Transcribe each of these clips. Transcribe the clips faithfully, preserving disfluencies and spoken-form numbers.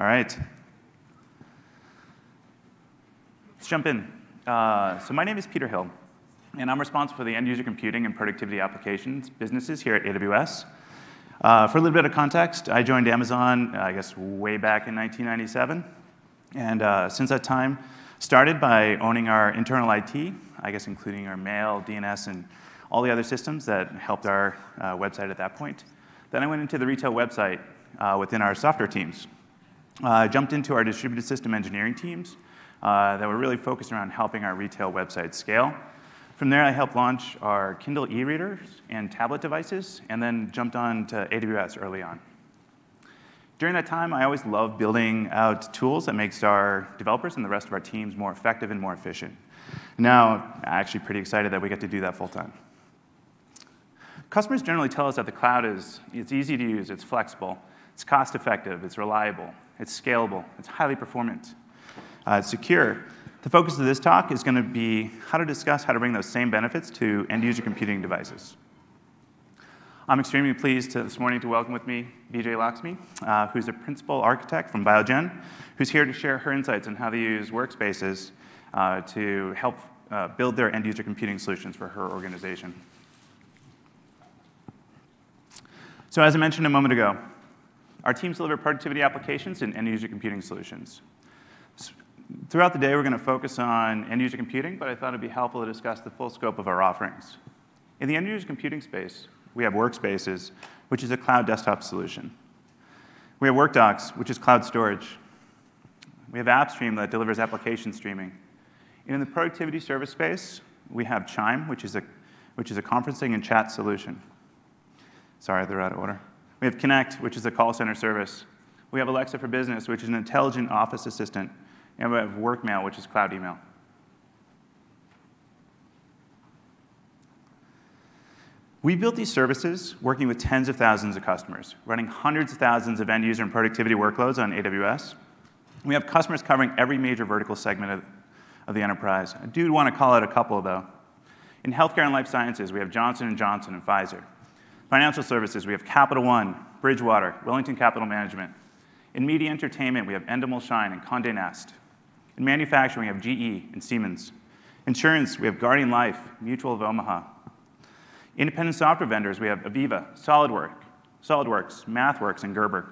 All right. Let's jump in. Uh, so my name is Peter Hill, and I'm responsible for the end-user computing and productivity applications businesses here at A W S. Uh, for a little bit of context, I joined Amazon, I guess, way back in nineteen ninety-seven. And uh, since that time, started by owning our internal I T, I guess including our mail, D N S, and all the other systems that helped our uh, website at that point. Then I went into the retail website uh, within our software teams. I uh, jumped into our distributed system engineering teams uh, that were really focused around helping our retail website scale. From there, I helped launch our Kindle e-readers and tablet devices, and then jumped on to A W S early on. During that time, I always loved building out tools that makes our developers and the rest of our teams more effective and more efficient. Now, I'm actually pretty excited that we get to do that full time. Customers generally tell us that the cloud is it's easy to use, it's flexible, it's cost effective, it's reliable, it's scalable, it's highly performant, uh, it's secure. The focus of this talk is going to be how to discuss how to bring those same benefits to end-user computing devices. I'm extremely pleased to, this morning to welcome with me Vijay Lakshmi, uh, who's a principal architect from BioGen, who's here to share her insights on how to use workspaces uh, to help uh, build their end-user computing solutions for her organization. So as I mentioned a moment ago, our teams deliver productivity applications and end-user computing solutions. Throughout the day, we're going to focus on end-user computing, but I thought it'd be helpful to discuss the full scope of our offerings. In the end-user computing space, we have WorkSpaces, which is a cloud desktop solution. We have WorkDocs, which is cloud storage. We have AppStream that delivers application streaming. And in the productivity service space, we have Chime, which is a, which is a conferencing and chat solution. Sorry, they're out of order. We have Connect, which is a call center service. We have Alexa for Business, which is an intelligent office assistant. And we have WorkMail, which is cloud email. We built these services working with tens of thousands of customers, running hundreds of thousands of end-user and productivity workloads on A W S. We have customers covering every major vertical segment of, of the enterprise. I do want to call out a couple, though. In healthcare and life sciences, we have Johnson and Johnson and Pfizer. Financial services, we have Capital One, Bridgewater, Wellington Capital Management. In media entertainment, we have Endemol Shine and Condé Nast. In manufacturing, we have G E and Siemens. Insurance, we have Guardian Life, Mutual of Omaha. Independent software vendors, we have Aviva, SolidWorks, SolidWorks, MathWorks, and Gerber.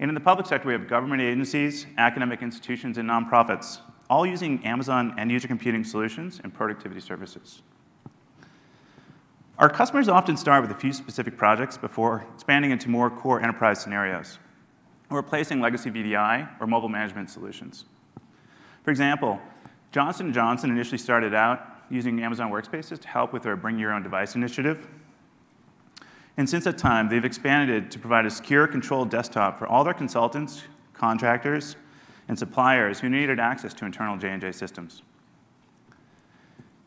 And in the public sector, we have government agencies, academic institutions, and nonprofits, all using Amazon end-user computing solutions and productivity services. Our customers often start with a few specific projects before expanding into more core enterprise scenarios, or replacing legacy V D I or mobile management solutions. For example, Johnson and Johnson initially started out using Amazon WorkSpaces to help with their Bring Your Own Device initiative. And since that time, they've expanded to provide a secure, controlled desktop for all their consultants, contractors, and suppliers who needed access to internal J and J systems.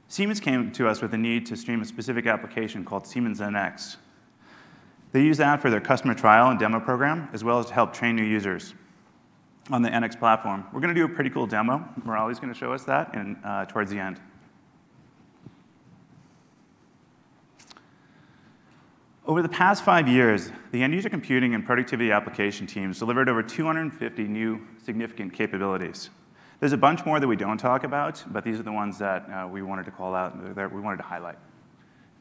Siemens came to us with a need to stream a specific application called Siemens N X. They use that for their customer trial and demo program, as well as to help train new users on the N X platform. We're going to do a pretty cool demo. Murali's going to show us that in, uh, towards the end. Over the past five years, the end-user computing and productivity application teams delivered over two hundred fifty new significant capabilities. There's a bunch more that we don't talk about, but these are the ones that uh, we wanted to call out and that we wanted to highlight.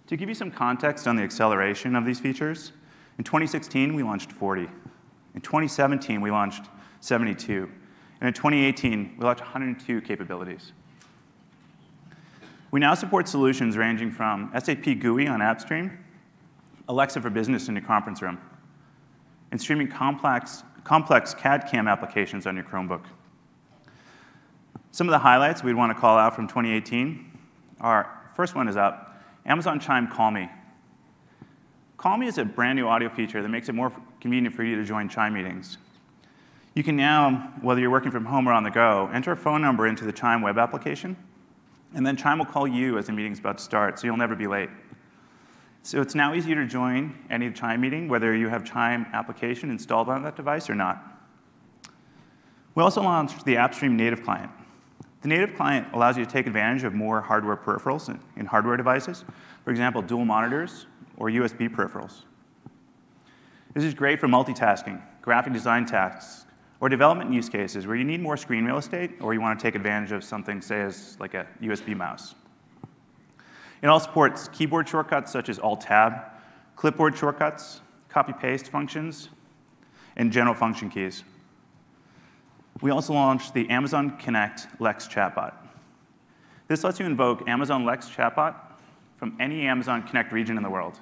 To give you some context on the acceleration of these features, in twenty sixteen, we launched forty. In twenty seventeen, we launched seventy-two. And in twenty eighteen, we launched one hundred two capabilities. We now support solutions ranging from S A P G U I on AppStream, Alexa for Business in your conference room, and streaming complex, complex C A D C A M applications on your Chromebook. Some of the highlights we'd want to call out from twenty eighteen are, first one is up, Amazon Chime Call Me. Call Me is a brand new audio feature that makes it more convenient for you to join Chime meetings. You can now, whether you're working from home or on the go, enter a phone number into the Chime web application, and then Chime will call you as the meeting's about to start, so you'll never be late. So it's now easier to join any Chime meeting, whether you have Chime application installed on that device or not. We also launched the AppStream native client. The native client allows you to take advantage of more hardware peripherals in hardware devices, for example, dual monitors or U S B peripherals. This is great for multitasking, graphic design tasks, or development use cases where you need more screen real estate or you want to take advantage of something, say, as like a U S B mouse. It all supports keyboard shortcuts such as Alt-Tab, clipboard shortcuts, copy-paste functions, and general function keys. We also launched the Amazon Connect Lex Chatbot. This lets you invoke Amazon Lex Chatbot from any Amazon Connect region in the world. It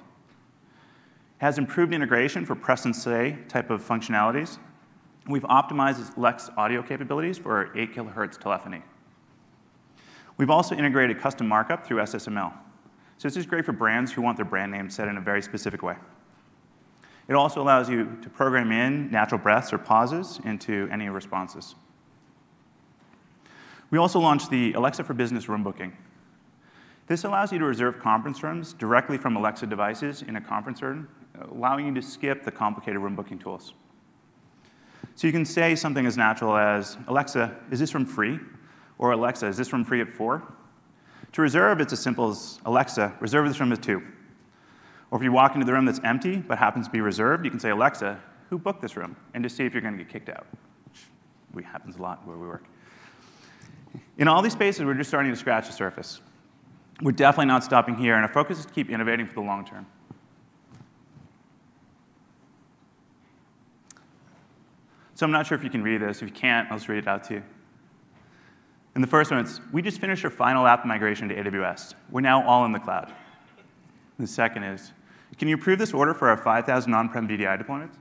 has improved integration for press and say type of functionalities. We've optimized its Lex audio capabilities for our eight kilohertz telephony. We've also integrated custom markup through S S M L. So this is great for brands who want their brand name set in a very specific way. It also allows you to program in natural breaths or pauses into any responses. We also launched the Alexa for Business room booking. This allows you to reserve conference rooms directly from Alexa devices in a conference room, allowing you to skip the complicated room booking tools. So you can say something as natural as, Alexa, is this room free? Or Alexa, is this room free at four? To reserve, it's as simple as, Alexa, reserve this room at two. Or if you walk into the room that's empty but happens to be reserved, you can say, Alexa, who booked this room? And just see if you're going to get kicked out, which happens a lot where we work. In all these spaces, we're just starting to scratch the surface. We're definitely not stopping here, and our focus is to keep innovating for the long term. So I'm not sure if you can read this. If you can't, I'll just read it out to you. And the first one is, we just finished our final app migration to A W S. We're now all in the cloud. The second is, can you approve this order for our five thousand on-prem V D I deployments?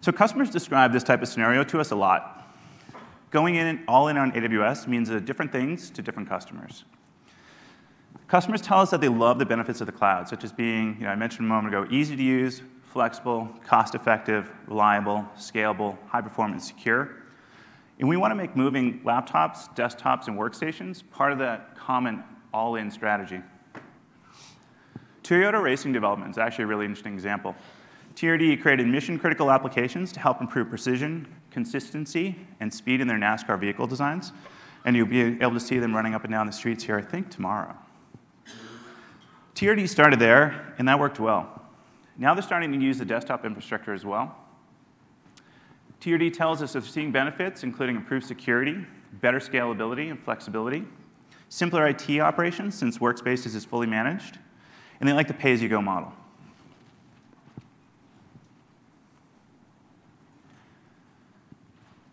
So customers describe this type of scenario to us a lot. Going in all in on A W S means different things to different customers. Customers tell us that they love the benefits of the cloud, such as being, you know, I mentioned a moment ago, easy to use, flexible, cost-effective, reliable, scalable, high-performance, secure. And we want to make moving laptops, desktops, and workstations part of that common all-in strategy. Toyota Racing Development is actually a really interesting example. T R D created mission-critical applications to help improve precision, consistency, and speed in their NASCAR vehicle designs. And you'll be able to see them running up and down the streets here, I think, tomorrow. T R D started there, and that worked well. Now they're starting to use the desktop infrastructure as well. T R D tells us of seeing benefits, including improved security, better scalability and flexibility, simpler I T operations, since Workspaces is fully managed, and they like the pay-as-you-go model.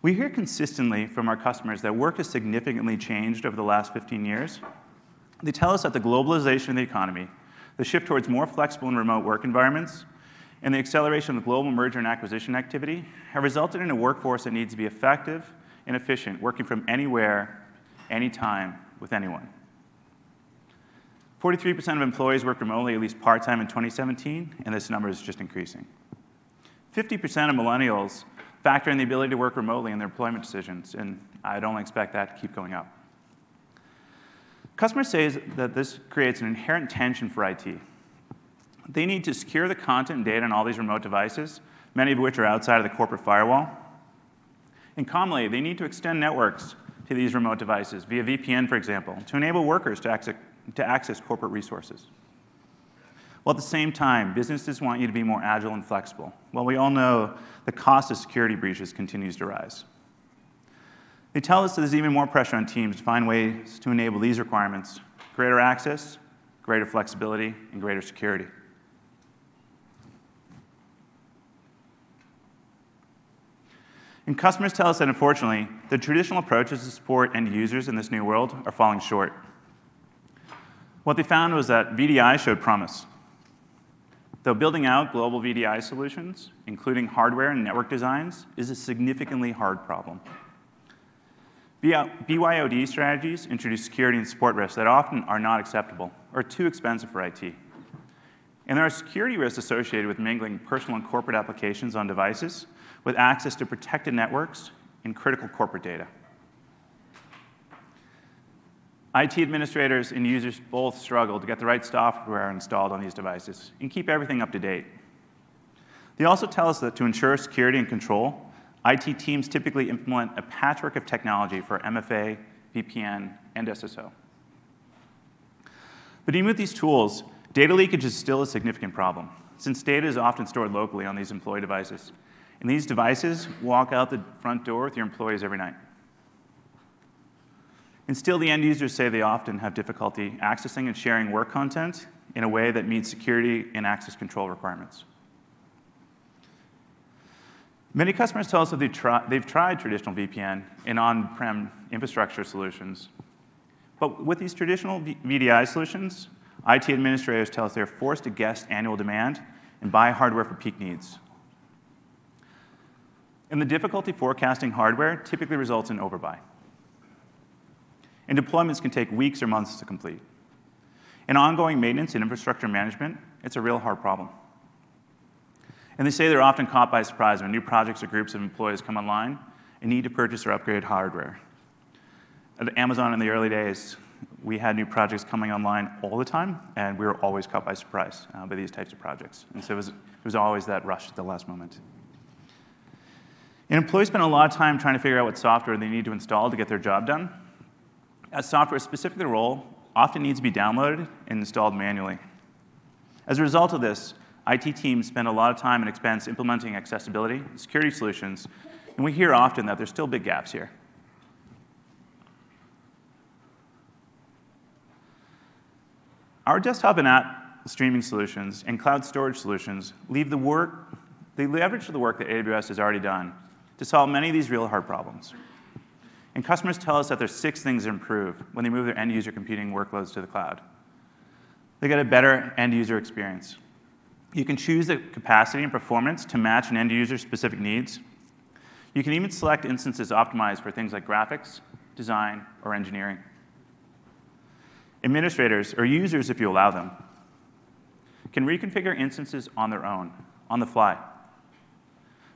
We hear consistently from our customers that work has significantly changed over the last fifteen years. They tell us that the globalization of the economy, the shift towards more flexible and remote work environments, and the acceleration of global merger and acquisition activity have resulted in a workforce that needs to be effective and efficient, working from anywhere, anytime, with anyone. forty-three percent of employees worked remotely at least part-time in twenty seventeen, and this number is just increasing. fifty percent of millennials factor in the ability to work remotely in their employment decisions, and I'd only expect that to keep going up. Customers say that this creates an inherent tension for I T. They need to secure the content and data on all these remote devices, many of which are outside of the corporate firewall. And commonly, they need to extend networks to these remote devices via V P N, for example, to enable workers to access, to access corporate resources. While at the same time, businesses want you to be more agile and flexible. While we all know the cost of security breaches continues to rise. They tell us that there's even more pressure on teams to find ways to enable these requirements: greater access, greater flexibility, and greater security. And customers tell us that, unfortunately, the traditional approaches to support end users in this new world are falling short. What they found was that V D I showed promise. Though building out global V D I solutions, including hardware and network designs, is a significantly hard problem. B Y O D strategies introduce security and support risks that often are not acceptable or too expensive for I T. And there are security risks associated with mingling personal and corporate applications on devices with access to protected networks and critical corporate data. I T administrators and users both struggle to get the right software installed on these devices and keep everything up to date. They also tell us that to ensure security and control, I T teams typically implement a patchwork of technology for M F A, V P N, and S S O. But even with these tools, data leakage is still a significant problem, since data is often stored locally on these employee devices. And these devices walk out the front door with your employees every night. And still, the end users say they often have difficulty accessing and sharing work content in a way that meets security and access control requirements. Many customers tell us that they've, try, they've tried traditional V P N and on-prem infrastructure solutions. But with these traditional V D I solutions, I T administrators tell us they're forced to guess annual demand and buy hardware for peak needs. And the difficulty forecasting hardware typically results in overbuy. And deployments can take weeks or months to complete. And ongoing maintenance and infrastructure management, it's a real hard problem. And they say they're often caught by surprise when new projects or groups of employees come online and need to purchase or upgrade hardware. At Amazon in the early days, we had new projects coming online all the time, and we were always caught by surprise uh, by these types of projects. And so it was, it was always that rush at the last moment. And employees spend a lot of time trying to figure out what software they need to install to get their job done. As software specific to the role often needs to be downloaded and installed manually. As a result of this, I T teams spend a lot of time and expense implementing accessibility and security solutions, and we hear often that there's still big gaps here. Our desktop and app streaming solutions and cloud storage solutions leave the work, they leverage the work that A W S has already done to solve many of these real hard problems. And customers tell us that there's six things that improve when they move their end-user computing workloads to the cloud. They get a better end-user experience. You can choose the capacity and performance to match an end-user's specific needs. You can even select instances optimized for things like graphics, design, or engineering. Administrators, or users if you allow them, can reconfigure instances on their own, on the fly.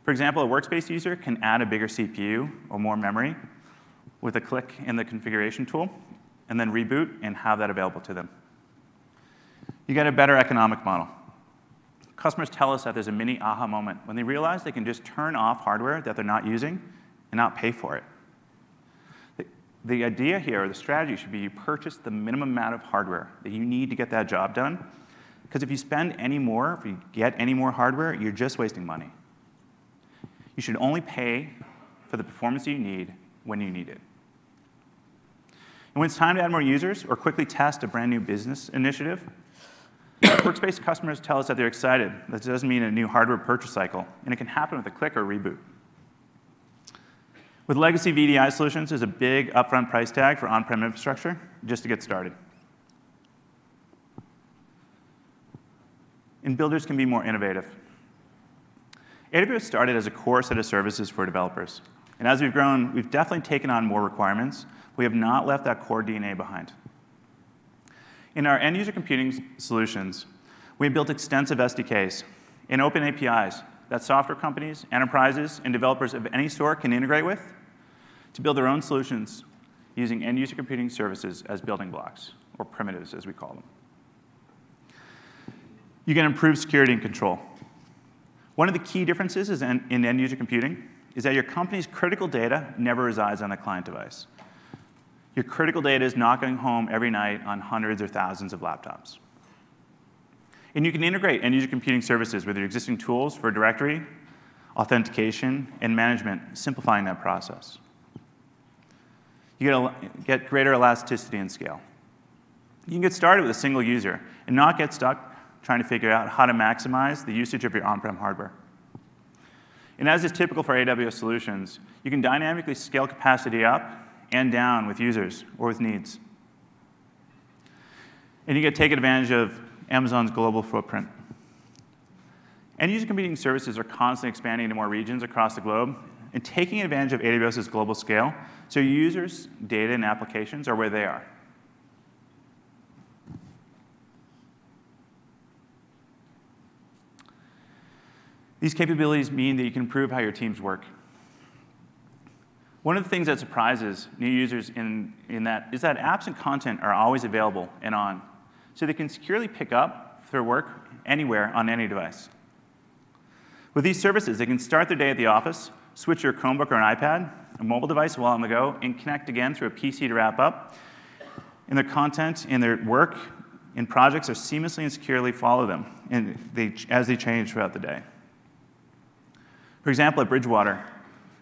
For example, a workspace user can add a bigger C P U or more memory with a click in the configuration tool, and then reboot and have that available to them. You get a better economic model. Customers tell us that there's a mini aha moment when they realize they can just turn off hardware that they're not using and not pay for it. The, the idea here, or the strategy, should be you purchase the minimum amount of hardware that you need to get that job done, because if you spend any more, if you get any more hardware, you're just wasting money. You should only pay for the performance that you need when you need it. And when it's time to add more users or quickly test a brand new business initiative, Workspace customers tell us that they're excited. That doesn't mean a new hardware purchase cycle, and it can happen with a click or reboot. With legacy V D I solutions, there's a big upfront price tag for on-prem infrastructure just to get started. And builders can be more innovative. A W S started as a core set of services for developers. And as we've grown, we've definitely taken on more requirements. We have not left that core D N A behind. In our end-user computing solutions, we have built extensive S D Ks and open A P Is that software companies, enterprises, and developers of any sort can integrate with to build their own solutions using end-user computing services as building blocks, or primitives, as we call them. You can improve security and control. One of the key differences is in, in end-user computing is that your company's critical data never resides on the client device. Your critical data is not going home every night on hundreds or thousands of laptops. And you can integrate end-user computing services with your existing tools for directory, authentication, and management, simplifying that process. You get greater elasticity and scale. You can get started with a single user and not get stuck trying to figure out how to maximize the usage of your on-prem hardware. And as is typical for A W S solutions, you can dynamically scale capacity up and down with users or with needs. And you get to take advantage of Amazon's global footprint. End-user computing services are constantly expanding to more regions across the globe and taking advantage of A W S's global scale so your users, data, and applications are where they are. These capabilities mean that you can improve how your teams work. One of the things that surprises new users in, in that is that apps and content are always available and on, so they can securely pick up their work anywhere on any device. With these services, they can start their day at the office, switch your Chromebook or an iPad, a mobile device while on the go, and connect again through a P C to wrap up. And their content and their work and projects are seamlessly and securely follow them and they, as they change throughout the day. For example, at Bridgewater,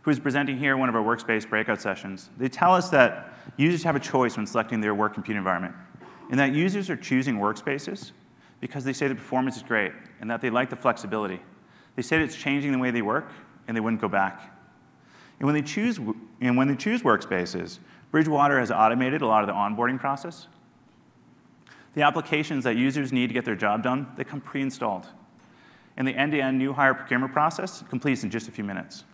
who is presenting here in one of our workspace breakout sessions, they tell us that users have a choice when selecting their work compute environment, and that users are choosing workspaces because they say the performance is great and that they like the flexibility. They say it's changing the way they work, and they wouldn't go back. And when they choose, and when they choose workspaces, Bridgewater has automated a lot of the onboarding process. The applications that users need to get their job done, they come pre-installed. And the end-to-end new hire procurement process completes in just a few minutes.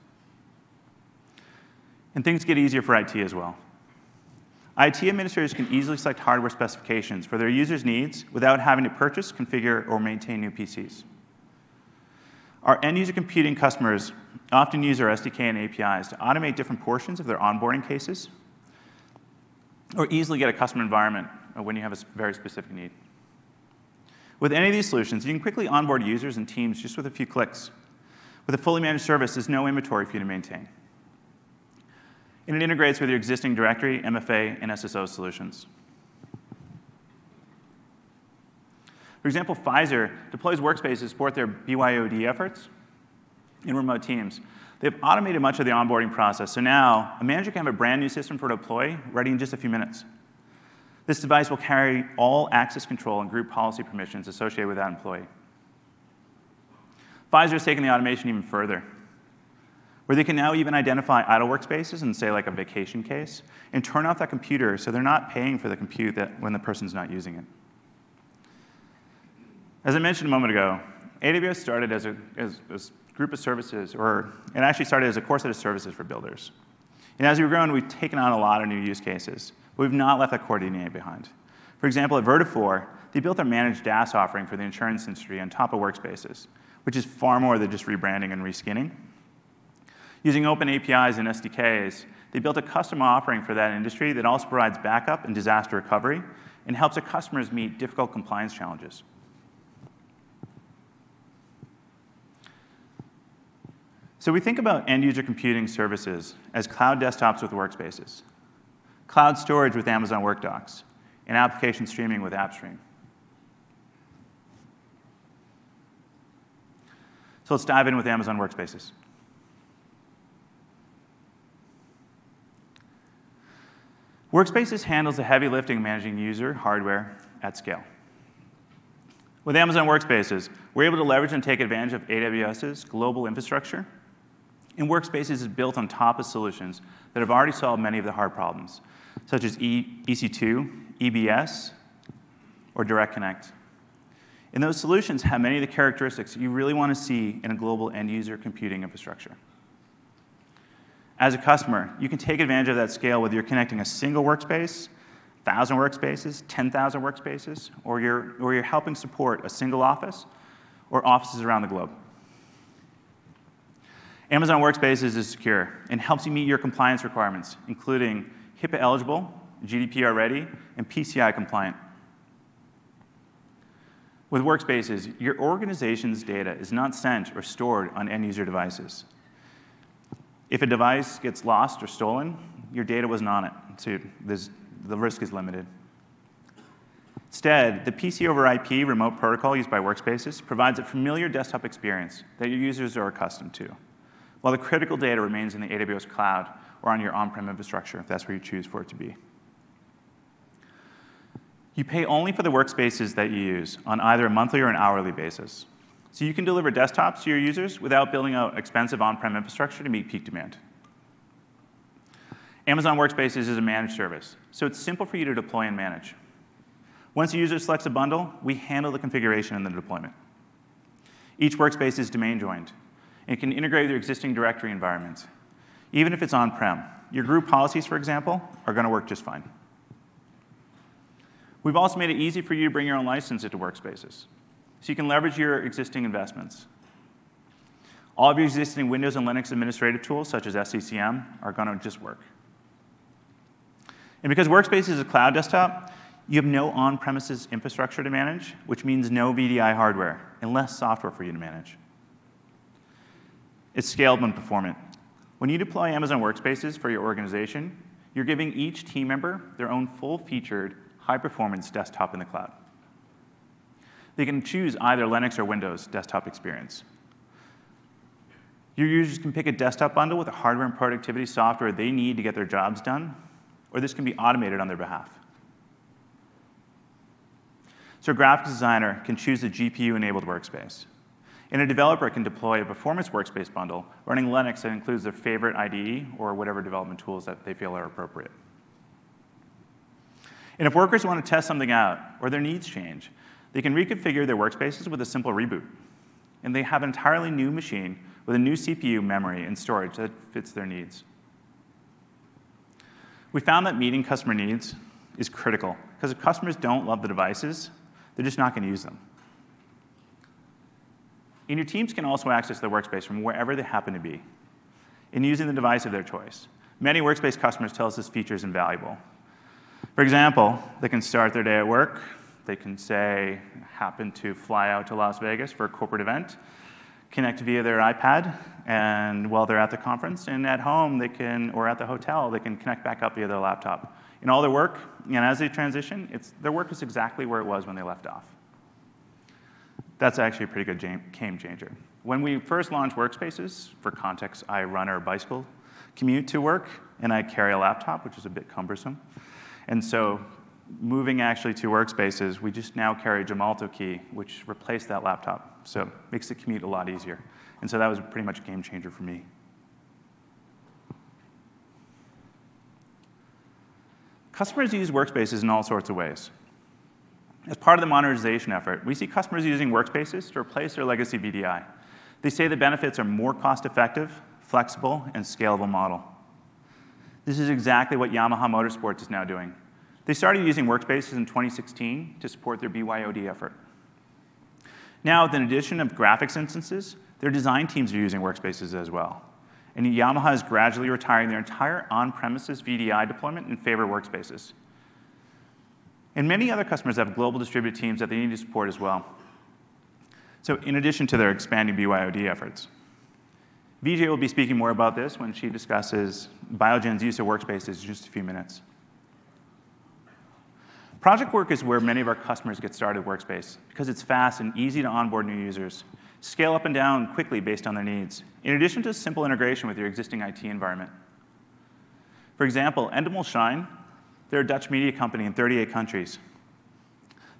And things get easier for I T as well. I T administrators can easily select hardware specifications for their users' needs without having to purchase, configure, or maintain new P Cs. Our end-user computing customers often use our S D K and A P Is to automate different portions of their onboarding cases or easily get a custom environment when you have a very specific need. With any of these solutions, you can quickly onboard users and teams just with a few clicks. With a fully managed service, there's no inventory for you to maintain. And it integrates with your existing directory, M F A, and S S O solutions. For example, Pfizer deploys Workspace to support their B Y O D efforts in remote teams. They've automated much of the onboarding process, so now a manager can have a brand new system for deploy ready in just a few minutes. This device will carry all access control and group policy permissions associated with that employee. Pfizer has taken the automation even further, where they can now even identify idle workspaces and say like a vacation case, and turn off that computer so they're not paying for the compute that when the person's not using it. As I mentioned a moment ago, A W S started as a, as a group of services, or it actually started as a core set of services for builders. And as we've grown, we've taken on a lot of new use cases. But we've not left that core D N A behind. For example, at Vertifor, they built their managed DaaS offering for the insurance industry on top of Workspaces, which is far more than just rebranding and reskinning. Using open A P Is and S D Ks, they built a custom offering for that industry that also provides backup and disaster recovery and helps their customers meet difficult compliance challenges. So we think about end-user computing services as cloud desktops with workspaces, cloud storage with Amazon WorkDocs, and application streaming with AppStream. So let's dive in with Amazon WorkSpaces. WorkSpaces handles the heavy lifting managing user hardware at scale. With Amazon WorkSpaces, we're able to leverage and take advantage of A W S's global infrastructure, and Workspaces is built on top of solutions that have already solved many of the hard problems, such as E C two, E B S, or Direct Connect. And those solutions have many of the characteristics you really want to see in a global end-user computing infrastructure. As a customer, you can take advantage of that scale whether you're connecting a single workspace, one thousand workspaces, ten thousand workspaces, or you're, or you're helping support a single office or offices around the globe. Amazon WorkSpaces is secure and helps you meet your compliance requirements, including HIPAA eligible, G D P R ready, and P C I compliant. With WorkSpaces, your organization's data is not sent or stored on end-user devices. If a device gets lost or stolen, your data wasn't on it, so the risk is limited. Instead, the P C over I P remote protocol used by WorkSpaces provides a familiar desktop experience that your users are accustomed to, while the critical data remains in the A W S cloud or on your on-prem infrastructure, if that's where you choose for it to be. You pay only for the workspaces that you use on either a monthly or an hourly basis. So you can deliver desktops to your users without building out expensive on-prem infrastructure to meet peak demand. Amazon WorkSpaces is a managed service, so it's simple for you to deploy and manage. Once a user selects a bundle, we handle the configuration and the deployment. Each workspace is domain joined, and can integrate with your existing directory environment. Even if it's on-prem, your group policies, for example, are going to work just fine. We've also made it easy for you to bring your own license into workspaces, so you can leverage your existing investments. All of your existing Windows and Linux administrative tools, such as S C C M, are going to just work. And because Workspaces is a cloud desktop, you have no on-premises infrastructure to manage, which means no V D I hardware and less software for you to manage. It's scalable and performant. When you deploy Amazon WorkSpaces for your organization, you're giving each team member their own full-featured, high-performance desktop in the cloud. They can choose either Linux or Windows desktop experience. Your users can pick a desktop bundle with the hardware and productivity software they need to get their jobs done, or this can be automated on their behalf. So a graphic designer can choose a G P U-enabled workspace, and a developer can deploy a performance workspace bundle running Linux that includes their favorite I D E or whatever development tools that they feel are appropriate. And if workers want to test something out or their needs change, they can reconfigure their workspaces with a simple reboot, and they have an entirely new machine with a new C P U, memory, and storage that fits their needs. We found that meeting customer needs is critical, because if customers don't love the devices, they're just not going to use them. And your teams can also access their workspace from wherever they happen to be, and using the device of their choice. Many workspace customers tell us this feature is invaluable. For example, they can start their day at work. They can say, happen to fly out to Las Vegas for a corporate event, connect via their iPad, and while they're at the conference, and at home they can, or at the hotel, they can connect back up via their laptop. In all their work, and as they transition, it's, their work is exactly where it was when they left off. That's actually a pretty good game changer. When we first launched WorkSpaces, for context, I run a bicycle commute to work, and I carry a laptop, which is a bit cumbersome. And so moving actually to WorkSpaces, we just now carry a Gemalto key, which replaced that laptop. So it makes the commute a lot easier. And so that was pretty much a game changer for me. Customers use workspaces in all sorts of ways. As part of the modernization effort, we see customers using workspaces to replace their legacy V D I. They say the benefits are more cost-effective, flexible, and scalable model. This is exactly what Yamaha Motorsports is now doing. They started using workspaces in twenty sixteen to support their B Y O D effort. Now, with an addition of graphics instances, their design teams are using workspaces as well. And Yamaha is gradually retiring their entire on-premises V D I deployment in favor of workspaces. And many other customers have global distributed teams that they need to support as well. So in addition to their expanding B Y O D efforts, Vijay will be speaking more about this when she discusses BioGen's use of workspaces in just a few minutes. Project work is where many of our customers get started with workspace, because it's fast and easy to onboard new users, scale up and down quickly based on their needs, in addition to simple integration with your existing I T environment. For example, Endemol Shine, they're a Dutch media company in thirty-eight countries.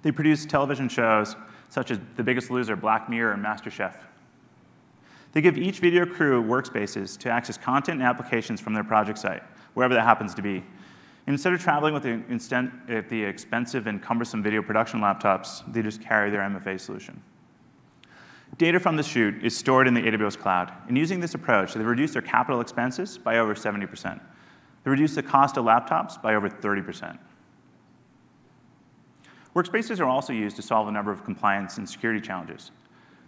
They produce television shows such as The Biggest Loser, Black Mirror, and MasterChef. They give each video crew workspaces to access content and applications from their project site, wherever that happens to be. Instead of traveling with the, the expensive and cumbersome video production laptops, they just carry their M F A solution. Data from the shoot is stored in the A W S cloud, and using this approach, they've reduced their capital expenses by over seventy percent. They reduced the cost of laptops by over thirty percent. Workspaces are also used to solve a number of compliance and security challenges.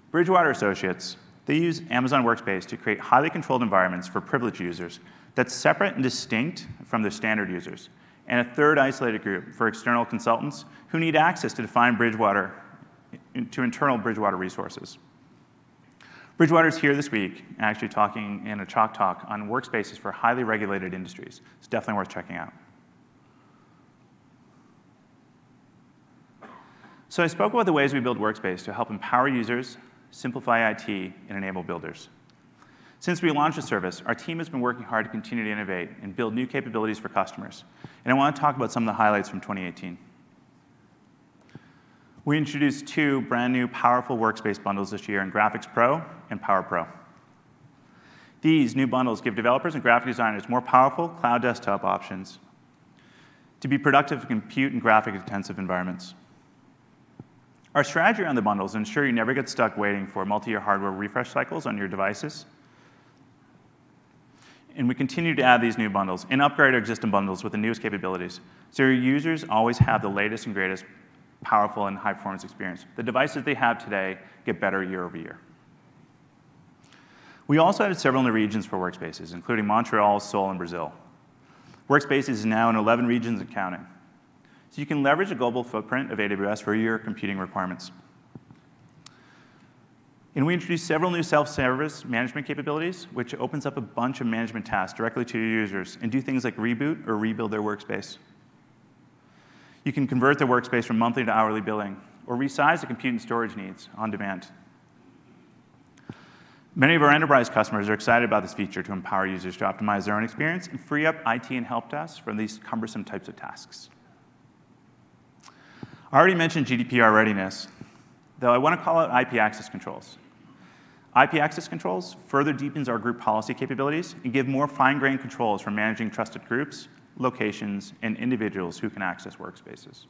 Bridgewater Associates, they use Amazon WorkSpace to create highly controlled environments for privileged users that's separate and distinct from their standard users, and a third isolated group for external consultants who need access to define Bridgewater to internal Bridgewater resources. Bridgewater's here this week, actually talking in a chalk talk on workspaces for highly regulated industries. It's definitely worth checking out. So I spoke about the ways we build workspace to help empower users, simplify I T, and enable builders. Since we launched the service, our team has been working hard to continue to innovate and build new capabilities for customers. And I want to talk about some of the highlights from twenty eighteen. We introduced two brand new powerful workspace bundles this year in Graphics Pro and Power Pro. These new bundles give developers and graphic designers more powerful cloud desktop options to be productive in compute and graphic-intensive environments. Our strategy around the bundles ensures you never get stuck waiting for multi-year hardware refresh cycles on your devices. And we continue to add these new bundles and upgrade our existing bundles with the newest capabilities, so your users always have the latest and greatest powerful and high-performance experience. The devices they have today get better year over year. We also added several new regions for workspaces, including Montreal, Seoul, and Brazil. Workspaces is now in eleven regions and counting. So you can leverage a global footprint of A W S for your computing requirements. And we introduced several new self-service management capabilities, which opens up a bunch of management tasks directly to your users and do things like reboot or rebuild their workspace. You can convert the workspace from monthly to hourly billing, or resize the compute and storage needs on demand. Many of our enterprise customers are excited about this feature to empower users to optimize their own experience and free up I T and help desk from these cumbersome types of tasks. I already mentioned G D P R readiness, though I want to call out I P access controls. I P access controls further deepens our group policy capabilities and give more fine-grained controls for managing trusted groups, locations, and individuals who can access workspaces.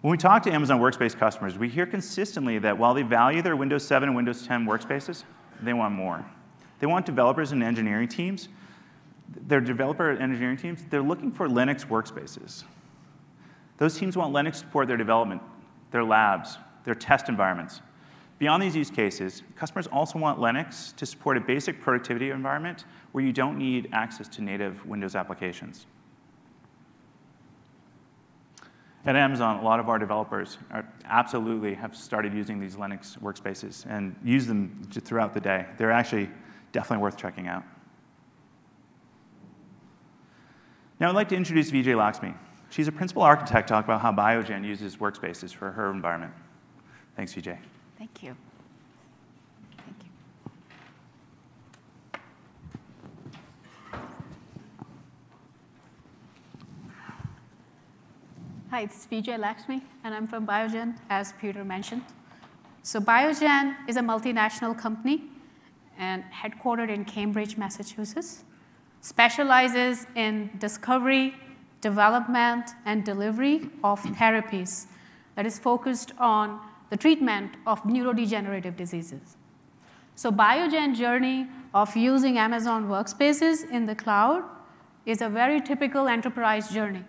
When we talk to Amazon Workspace customers, we hear consistently that while they value their Windows seven and Windows ten workspaces, they want more. They want developers and engineering teams. Their developer and engineering teams, they're looking for Linux workspaces. Those teams want Linux to support their development, their labs, their test environments. Beyond these use cases, customers also want Linux to support a basic productivity environment where you don't need access to native Windows applications. At Amazon, a lot of our developers are absolutely have started using these Linux workspaces and use them throughout the day. They're actually definitely worth checking out. Now I'd like to introduce Vijay Lakshmi. She's a principal architect. Talk about how BioGen uses workspaces for her environment. Thanks, Vijay. Thank you. Thank you. Hi, it's Vijay Lakshmi, and I'm from BioGen, as Peter mentioned. So BioGen is a multinational company and headquartered in Cambridge, Massachusetts, specializes in discovery, development, and delivery of therapies that is focused on the treatment of neurodegenerative diseases. So BioGen's journey of using Amazon Workspaces in the cloud is a very typical enterprise journey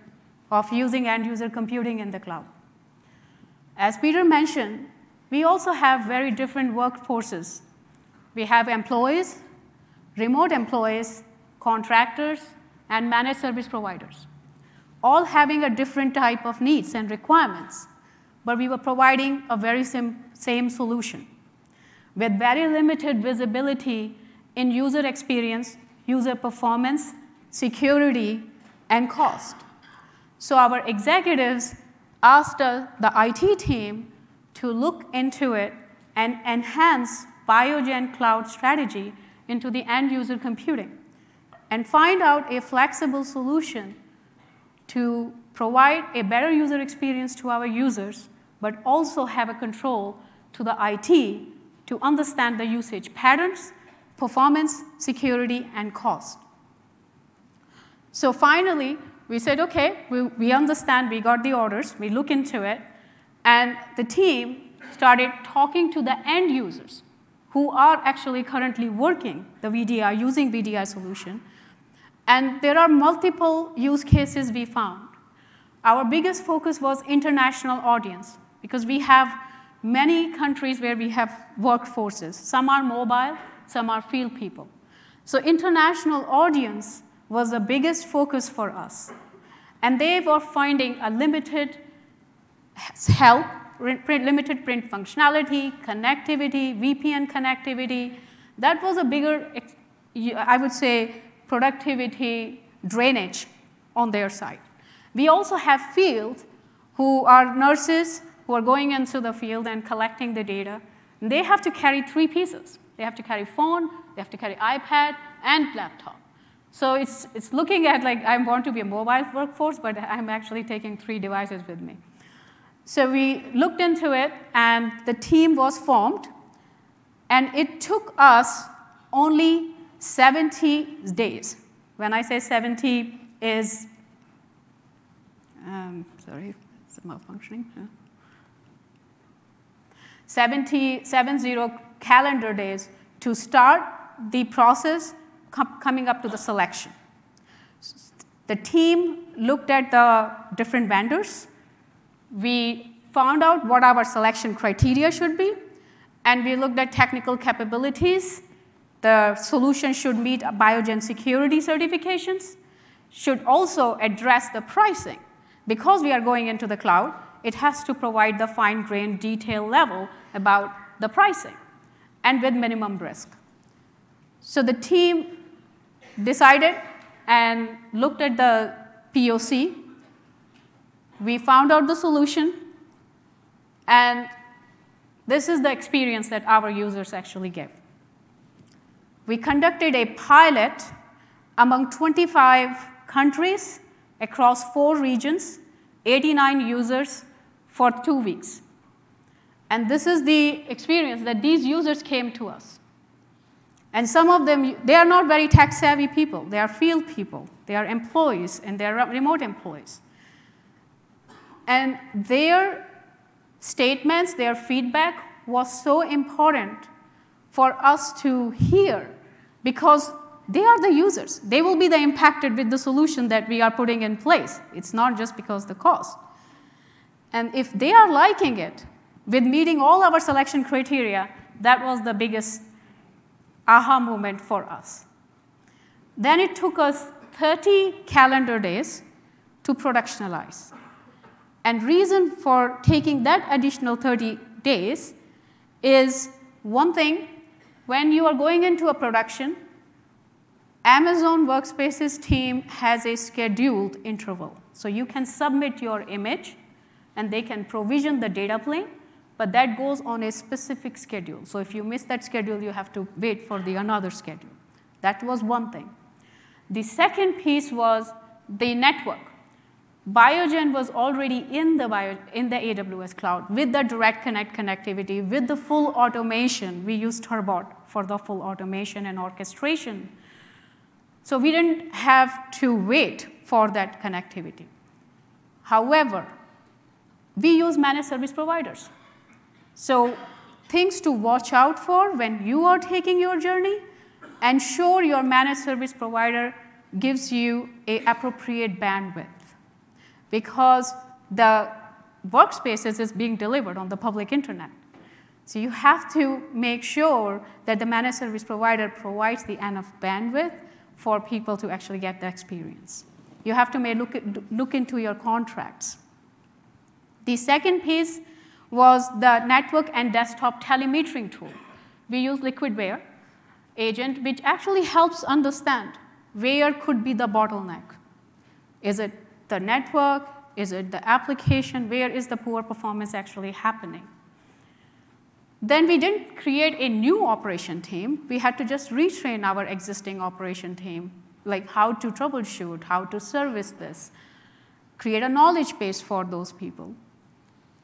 of using end-user computing in the cloud. As Peter mentioned, we also have very different workforces. We have employees, remote employees, contractors, and managed service providers, all having a different type of needs and requirements. But we were providing a very sim same solution with very limited visibility in user experience, user performance, security, and cost. So our executives asked uh, the I T team to look into it and enhance BioGen cloud strategy into the end-user computing and find out a flexible solution to provide a better user experience to our users, but also have a control to the I T to understand the usage patterns, performance, security, and cost. So finally, we said, OK, we, we understand. We got the orders. We look into it. And the team started talking to the end users who are actually currently working the V D I, using V D I solution. And there are multiple use cases we found. Our biggest focus was international audience, because we have many countries where we have workforces. Some are mobile, some are field people. So international audience was the biggest focus for us. And they were finding a limited help, limited print functionality, connectivity, V P N connectivity. That was a bigger, I would say, productivity drainage on their side. We also have field who are nurses who are going into the field and collecting the data. And they have to carry three pieces. They have to carry phone, they have to carry iPad, and laptop. So it's, it's looking at like, I want to be a mobile workforce, but I'm actually taking three devices with me. So we looked into it, and the team was formed. And it took us only seventy days. When I say seventy is Um, sorry, it's malfunctioning. Yeah. seventy, seventy calendar days to start the process com coming up to the selection. The team looked at the different vendors. We found out what our selection criteria should be, and we looked at technical capabilities. The solution should meet BioGen security certifications, should also address the pricing. Because we are going into the cloud, it has to provide the fine-grained detail level about the pricing and with minimum risk. So the team decided and looked at the P O C. We found out the solution, and This is the experience that our users actually give. We conducted a pilot among twenty-five countries across four regions, eighty-nine users for two weeks. And this is the experience that these users came to us. And some of them, they are not very tech-savvy people. They are field people. They are employees, and they are remote employees. And their statements, their feedback was so important for us to hear, because they are the users. They will be the impacted with the solution that we are putting in place. It's not just because of the cost. And if they are liking it, with meeting all our selection criteria, that was the biggest aha moment for us. Then it took us thirty calendar days to productionalize. And reason for taking that additional thirty days is one thing, when you are going into a production, Amazon WorkSpaces team has a scheduled interval. So you can submit your image, and they can provision the data plane, but that goes on a specific schedule. So if you miss that schedule, you have to wait for the another schedule. That was one thing. The second piece was the network. BioGen was already in the, bio, in the A W S cloud with the direct connect connectivity, with the full automation. We used Turbot for the full automation and orchestration. So we didn't have to wait for that connectivity. However, we use managed service providers. So things to watch out for when you are taking your journey, ensure your managed service provider gives you an appropriate bandwidth, because the WorkSpaces is being delivered on the public internet. So you have to make sure that the managed service provider provides the enough bandwidth for people to actually get the experience. You have to look, look into your contracts. The second piece was the network and desktop telemetering tool. We use Liquidware agent, which actually helps understand where could be the bottleneck. Is it the network? Is it the application? Where is the poor performance actually happening? Then we didn't create a new operation team. We had to just retrain our existing operation team, like how to troubleshoot, how to service this, create a knowledge base for those people.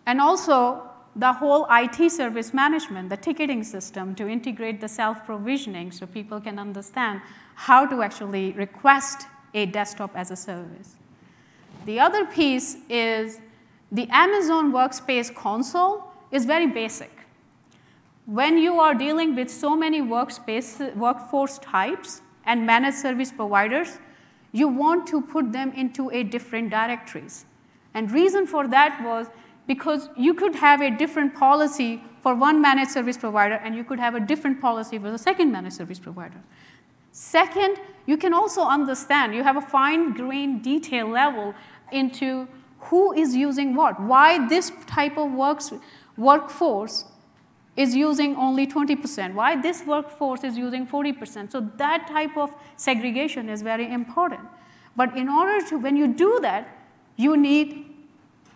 And also the whole I T service management, the ticketing system, to integrate the self-provisioning so people can understand how to actually request a desktop as a service. The other piece is the Amazon WorkSpace console is very basic. When you are dealing with so many workspace, workforce types and managed service providers, you want to put them into a different directories. And reason for that was because you could have a different policy for one managed service provider, and you could have a different policy for the second managed service provider. Second, you can also understand, you have a fine-grained detail level into who is using what, why this type of works, workforce is using only twenty percent, why this workforce is using forty percent. So that type of segregation is very important. But in order to, when you do that, you need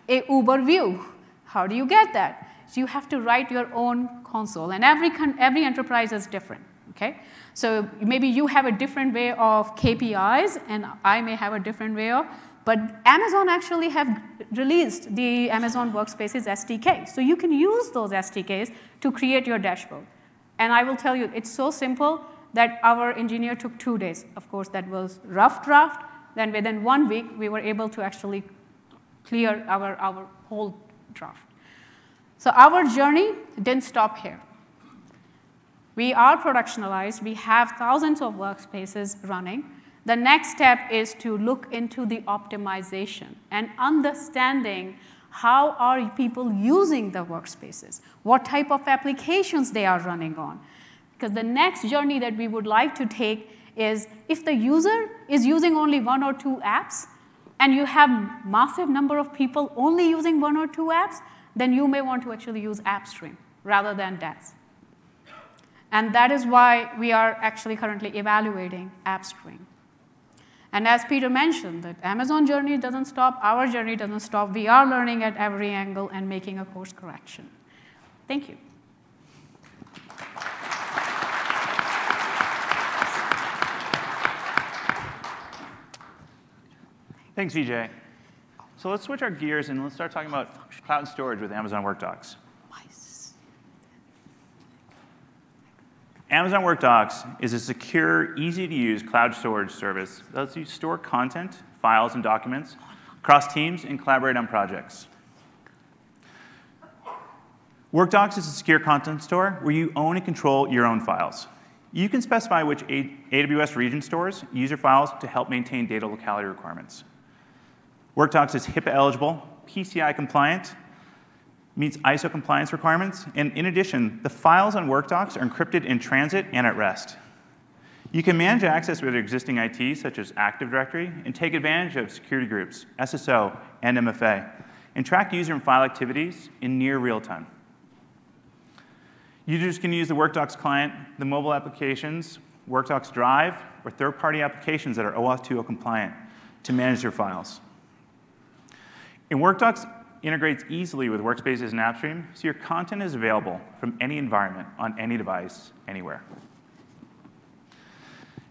a Uber view. How do you get that? So you have to write your own console, and every, every enterprise is different. Okay? So maybe you have a different way of K P Is, and I may have a different way of, but Amazon actually have released the Amazon WorkSpaces S D K. So you can use those S D Ks to create your dashboard. And I will tell you, it's so simple that our engineer took two days. Of course, that was rough draft. Then within one week, we were able to actually clear our, our whole draft. So our journey didn't stop here. We are productionalized. We have thousands of workspaces running. The next step is to look into the optimization and understanding how are people using the workspaces, what type of applications they are running on. Because the next journey that we would like to take is if the user is using only one or two apps and you have massive number of people only using one or two apps, then you may want to actually use AppStream rather than D A S. And that is why we are actually currently evaluating AppStream. And as Peter mentioned, that Amazon journey doesn't stop, our journey doesn't stop. We are learning at every angle and making a course correction. Thank you. Thanks, Vijay. So let's switch our gears and let's start talking about cloud and storage with Amazon WorkDocs. Amazon WorkDocs is a secure, easy-to-use cloud storage service that lets you store content, files, and documents across teams and collaborate on projects. WorkDocs is a secure content store where you own and control your own files. You can specify which A W S region stores user files to help maintain data locality requirements. WorkDocs is HIPAA eligible, P C I compliant, meets I S O compliance requirements, and in addition, the files on WorkDocs are encrypted in transit and at rest. You can manage access with your existing I T, such as Active Directory, and take advantage of security groups, S S O, and M F A, and track user and file activities in near real time. Users can use the WorkDocs client, the mobile applications, WorkDocs Drive, or third-party applications that are OAuth two oh compliant to manage their files. And WorkDocs integrates easily with Workspaces and AppStream, so your content is available from any environment on any device, anywhere.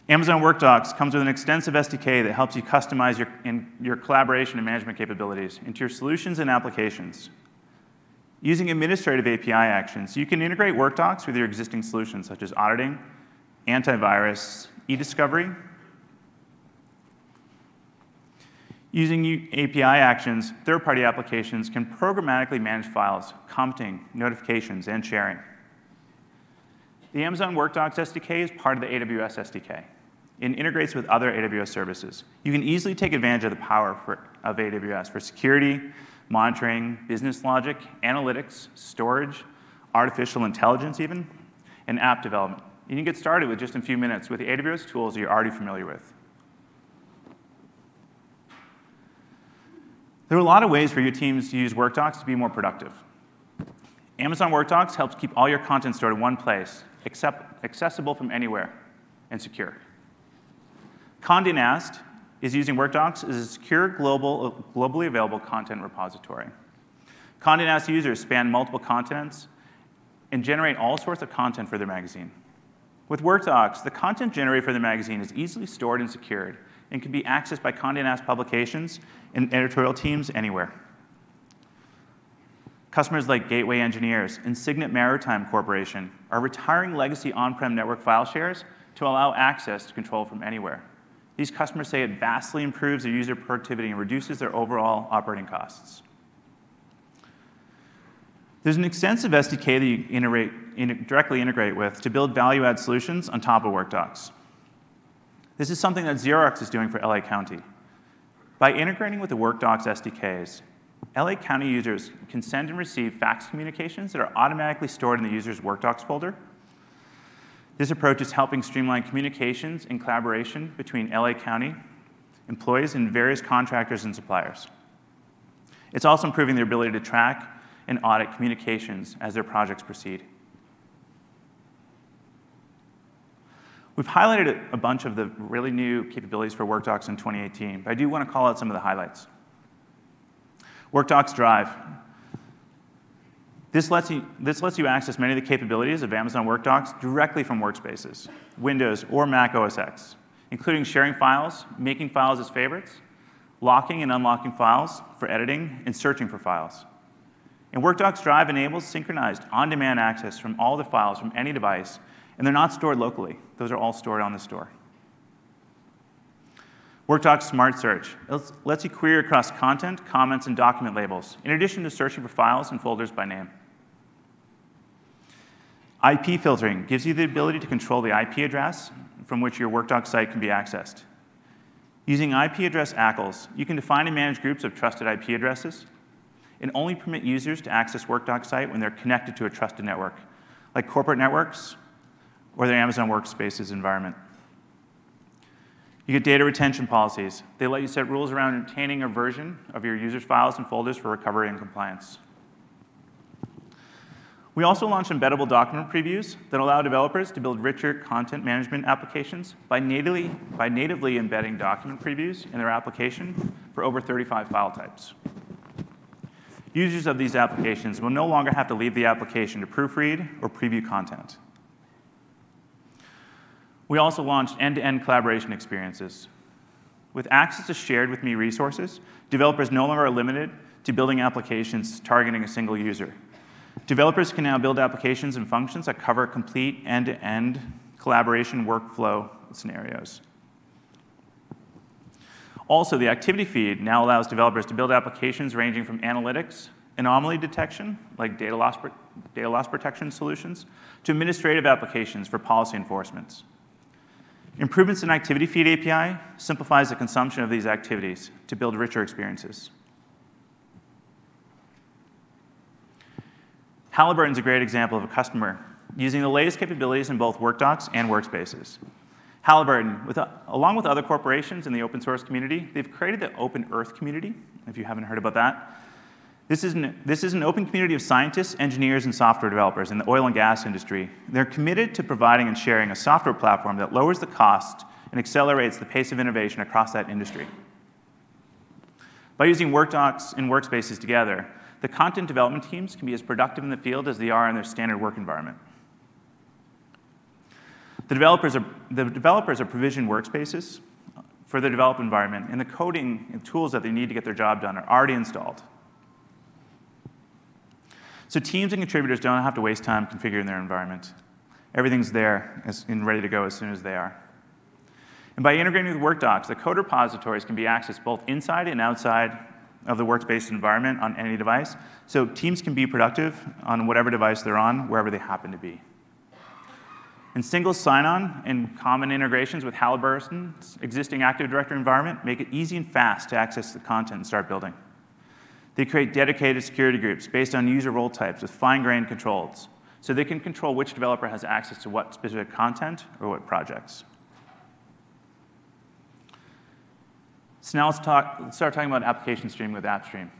Amazon WorkDocs comes with an extensive S D K that helps you customize your, in, your collaboration and management capabilities into your solutions and applications. Using administrative A P I actions, you can integrate WorkDocs with your existing solutions, such as auditing, antivirus, e-discovery. Using A P I actions, third-party applications can programmatically manage files, commenting, notifications, and sharing. The Amazon WorkDocs S D K is part of the A W S S D K and integrates with other A W S services. You can easily take advantage of the power for, of A W S for security, monitoring, business logic, analytics, storage, artificial intelligence even, and app development. You can get started with just in a few minutes with the A W S tools that you're already familiar with. There are a lot of ways for your teams to use WorkDocs to be more productive. Amazon WorkDocs helps keep all your content stored in one place, except accessible from anywhere, and secure. Condé Nast is using WorkDocs as a secure, global, globally available content repository. Condé Nast users span multiple continents and generate all sorts of content for their magazine. With WorkDocs, the content generated for the magazine is easily stored and secured, and can be accessed by Condé Nast publications and editorial teams anywhere. Customers like Gateway Engineers and Signet Maritime Corporation are retiring legacy on-prem network file shares to allow access to control from anywhere. These customers say it vastly improves their user productivity and reduces their overall operating costs. There's an extensive S D K that you integrate, in, directly integrate with to build value-add solutions on top of WorkDocs. This is something that Xerox is doing for L A County. By integrating with the WorkDocs S D Ks, L A County users can send and receive fax communications that are automatically stored in the user's WorkDocs folder. This approach is helping streamline communications and collaboration between L A County employees and various contractors and suppliers. It's also improving their ability to track and audit communications as their projects proceed. We've highlighted a bunch of the really new capabilities for WorkDocs in twenty eighteen, but I do want to call out some of the highlights. WorkDocs Drive. This lets you, this lets you access many of the capabilities of Amazon WorkDocs directly from Workspaces, Windows, or Mac O S ten, including sharing files, making files as favorites, locking and unlocking files for editing, and searching for files. And WorkDocs Drive enables synchronized on-demand access from all the files from any device, and they're not stored locally. Those are all stored on the store. WorkDocs Smart Search lets you query across content, comments, and document labels, in addition to searching for files and folders by name. I P filtering gives you the ability to control the I P address from which your WorkDocs site can be accessed. Using I P address A C Ls, you can define and manage groups of trusted I P addresses and only permit users to access WorkDocs site when they're connected to a trusted network, like corporate networks, or their Amazon Workspaces environment. You get data retention policies. They let you set rules around retaining a version of your users' files and folders for recovery and compliance. We also launched embeddable document previews that allow developers to build richer content management applications by natively, by natively embedding document previews in their application for over thirty-five file types. Users of these applications will no longer have to leave the application to proofread or preview content. We also launched end-to-end collaboration experiences. With access to shared with me resources, developers no longer are limited to building applications targeting a single user. Developers can now build applications and functions that cover complete end-to-end collaboration workflow scenarios. Also, the activity feed now allows developers to build applications ranging from analytics, anomaly detection, like data loss, data loss protection solutions, to administrative applications for policy enforcements. Improvements in Activity Feed A P I simplifies the consumption of these activities to build richer experiences. Halliburton's a great example of a customer using the latest capabilities in both WorkDocs and WorkSpaces. Halliburton, with, uh, along with other corporations in the open source community, they've created the Open Earth community, if you haven't heard about that. This is an, this is an open community of scientists, engineers, and software developers in the oil and gas industry. They're committed to providing and sharing a software platform that lowers the cost and accelerates the pace of innovation across that industry. By using WorkDocs and WorkSpaces together, the content development teams can be as productive in the field as they are in their standard work environment. The developers are, the developers are provisioned workspaces for their development environment, and the coding and tools that they need to get their job done are already installed. So teams and contributors don't have to waste time configuring their environment. Everything's there and ready to go as soon as they are. And by integrating with WorkDocs, the code repositories can be accessed both inside and outside of the workspace environment on any device, so teams can be productive on whatever device they're on, wherever they happen to be. And single sign-on and common integrations with Halliburton's existing Active Directory environment make it easy and fast to access the content and start building. They create dedicated security groups based on user role types with fine-grained controls, so they can control which developer has access to what specific content or what projects. So now let's, talk, let's start talking about application streaming with AppStream.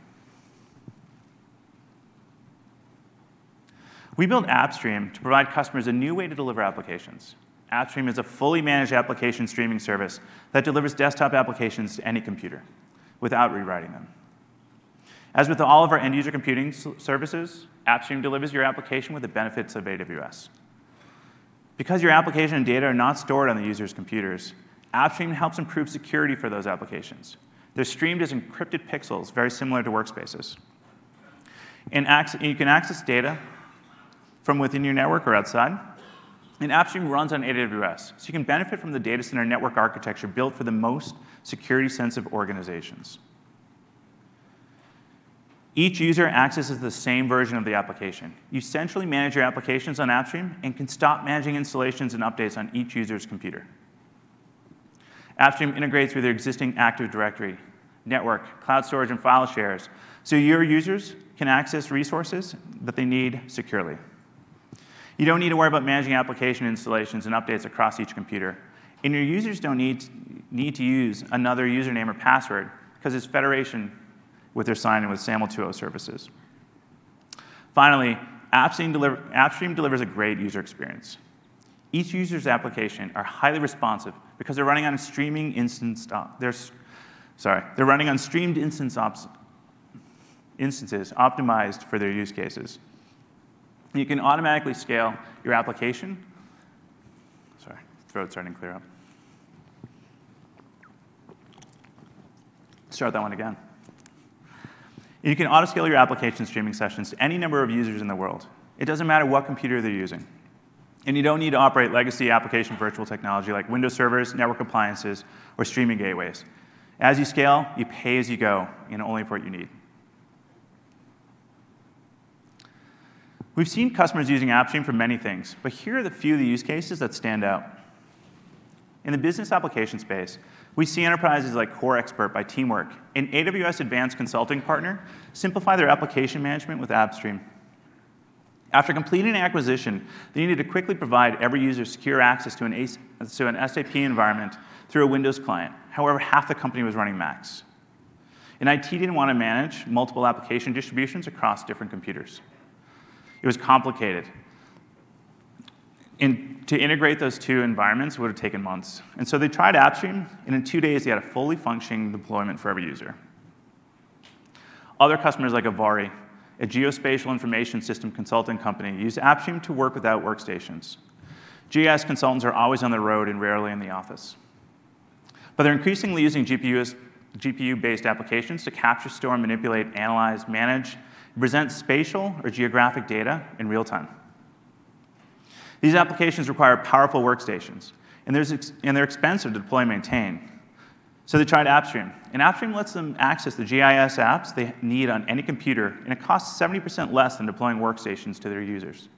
We built AppStream to provide customers a new way to deliver applications. AppStream is a fully managed application streaming service that delivers desktop applications to any computer without rewriting them. As with all of our end-user computing services, AppStream delivers your application with the benefits of A W S. Because your application and data are not stored on the user's computers, AppStream helps improve security for those applications. They're streamed as encrypted pixels, very similar to workspaces. And you can access data from within your network or outside. And AppStream runs on A W S, so you can benefit from the data center network architecture built for the most security-sensitive organizations. Each user accesses the same version of the application. You centrally manage your applications on AppStream and can stop managing installations and updates on each user's computer. AppStream integrates with your existing Active Directory, network, cloud storage, and file shares, so your users can access resources that they need securely. You don't need to worry about managing application installations and updates across each computer, and your users don't need, need to use another username or password because it's federation with their sign-in with SAML two point oh services. Finally, AppStream, deliver, AppStream delivers a great user experience. Each user's application are highly responsive because they're running on a streaming instance. Op, they're, sorry, they're running on streamed instance ops, instances optimized for their use cases. You can automatically scale your application. Sorry, throat's starting to clear up. Start that one again. You can auto-scale your application streaming sessions to any number of users in the world. It doesn't matter what computer they're using. And you don't need to operate legacy application virtual technology like Windows servers, network appliances, or streaming gateways. As you scale, you pay as you go, and only for what you need. We've seen customers using AppStream for many things, but here are the few of the use cases that stand out. In the business application space, we see enterprises like Core Expert by Teamwork, an A W S advanced consulting partner, simplify their application management with AppStream. After completing an acquisition, they needed to quickly provide every user secure access to an, to an S A P environment through a Windows client. However, half the company was running Macs. And I T didn't want to manage multiple application distributions across different computers. It was complicated. And to integrate those two environments would have taken months. And so they tried AppStream, and in two days, they had a fully functioning deployment for every user. Other customers like Avari, a geospatial information system consulting company, used AppStream to work without workstations. G I S consultants are always on the road and rarely in the office. But they're increasingly using G P U-based applications to capture, store, manipulate, analyze, manage, and present spatial or geographic data in real time. These applications require powerful workstations, and, there's, and they're expensive to deploy and maintain. So they tried AppStream, and AppStream lets them access the G I S apps they need on any computer, and it costs seventy percent less than deploying workstations to their users.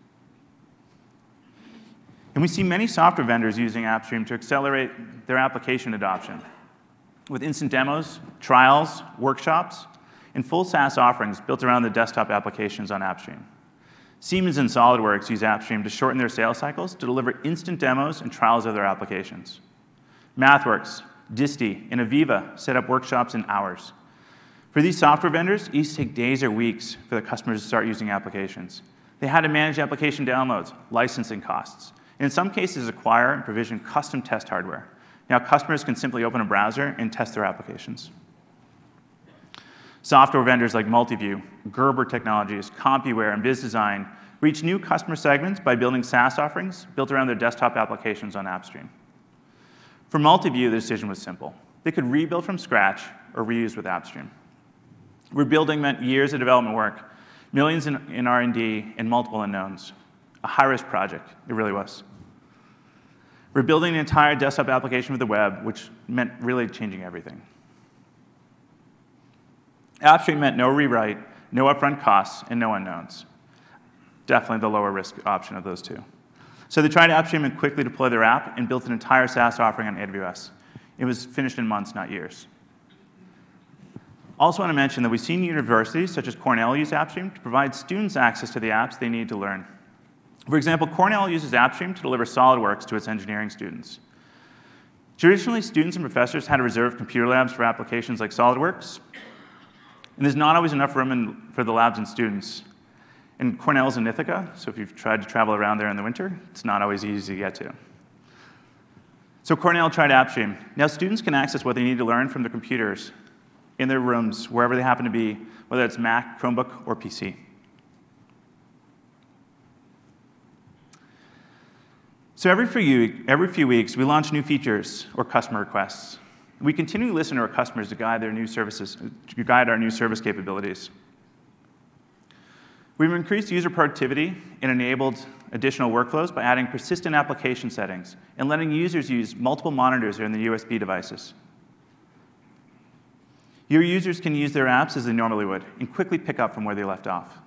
And we see many software vendors using AppStream to accelerate their application adoption with instant demos, trials, workshops, and full SaaS offerings built around the desktop applications on AppStream. Siemens and SolidWorks use AppStream to shorten their sales cycles to deliver instant demos and trials of their applications. MathWorks, Disti, and Aviva set up workshops in hours. For these software vendors, it used to take days or weeks for their customers to start using applications. They had to manage application downloads, licensing costs, and in some cases, acquire and provision custom test hardware. Now, customers can simply open a browser and test their applications. Software vendors like Multiview, Gerber Technologies, CompuWare, and BizDesign reach new customer segments by building SaaS offerings built around their desktop applications on AppStream. For Multiview, the decision was simple. They could rebuild from scratch or reuse with AppStream. Rebuilding meant years of development work, millions in, in R and D, and multiple unknowns. A high-risk project, it really was. Rebuilding an entire desktop application with the web, which meant really changing everything. AppStream meant no rewrite, no upfront costs, and no unknowns. Definitely the lower risk option of those two. So they tried AppStream and quickly deployed their app and built an entire SaaS offering on A W S. It was finished in months, not years. Also want to mention that we've seen universities such as Cornell use AppStream to provide students access to the apps they need to learn. For example, Cornell uses AppStream to deliver SolidWorks to its engineering students. Traditionally, students and professors had to reserve computer labs for applications like SolidWorks, and there's not always enough room in, for the labs and students. And Cornell's in Ithaca, so if you've tried to travel around there in the winter, it's not always easy to get to. So Cornell tried AppStream. Now students can access what they need to learn from their computers in their rooms, wherever they happen to be, whether it's Mac, Chromebook, or P C. So every few, every few weeks, we launch new features or customer requests. We continually listen to our customers to guide their new services, to guide our new service capabilities. We've increased user productivity and enabled additional workflows by adding persistent application settings and letting users use multiple monitors in their U S B devices. Your users can use their apps as they normally would and quickly pick up from where they left off.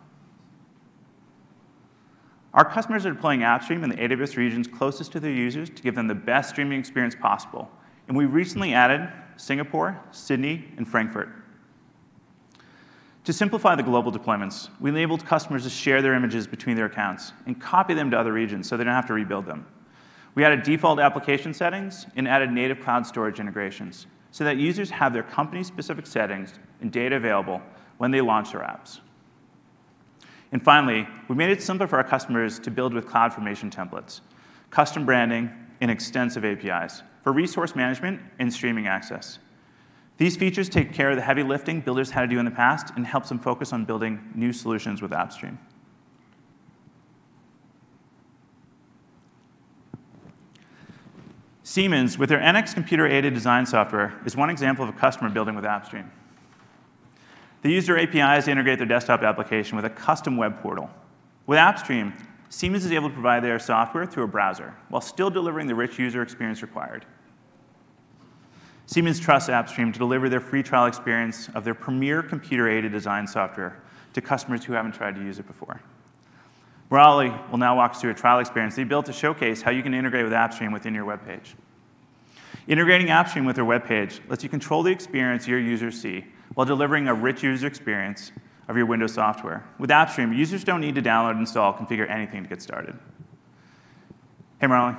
Our customers are deploying AppStream in the A W S regions closest to their users to give them the best streaming experience possible. And we recently added Singapore, Sydney, and Frankfurt. To simplify the global deployments, we enabled customers to share their images between their accounts and copy them to other regions so they don't have to rebuild them. We added default application settings and added native cloud storage integrations so that users have their company-specific settings and data available when they launch their apps. And finally, we made it simple for our customers to build with CloudFormation templates, custom branding, and extensive A P Is for resource management and streaming access. These features take care of the heavy lifting builders had to do in the past and helps them focus on building new solutions with AppStream. Siemens, with their N X computer-aided design software, is one example of a customer building with AppStream. They used their A P Is to integrate their desktop application with a custom web portal. With AppStream, Siemens is able to provide their software through a browser while still delivering the rich user experience required. Siemens trusts AppStream to deliver their free trial experience of their premier computer-aided design software to customers who haven't tried to use it before. Murali will now walk us through a trial experience they built to showcase how you can integrate with AppStream within your web page. Integrating AppStream with their web page lets you control the experience your users see while delivering a rich user experience of your Windows software. With AppStream, users don't need to download, install, configure anything to get started. Hey, Murali,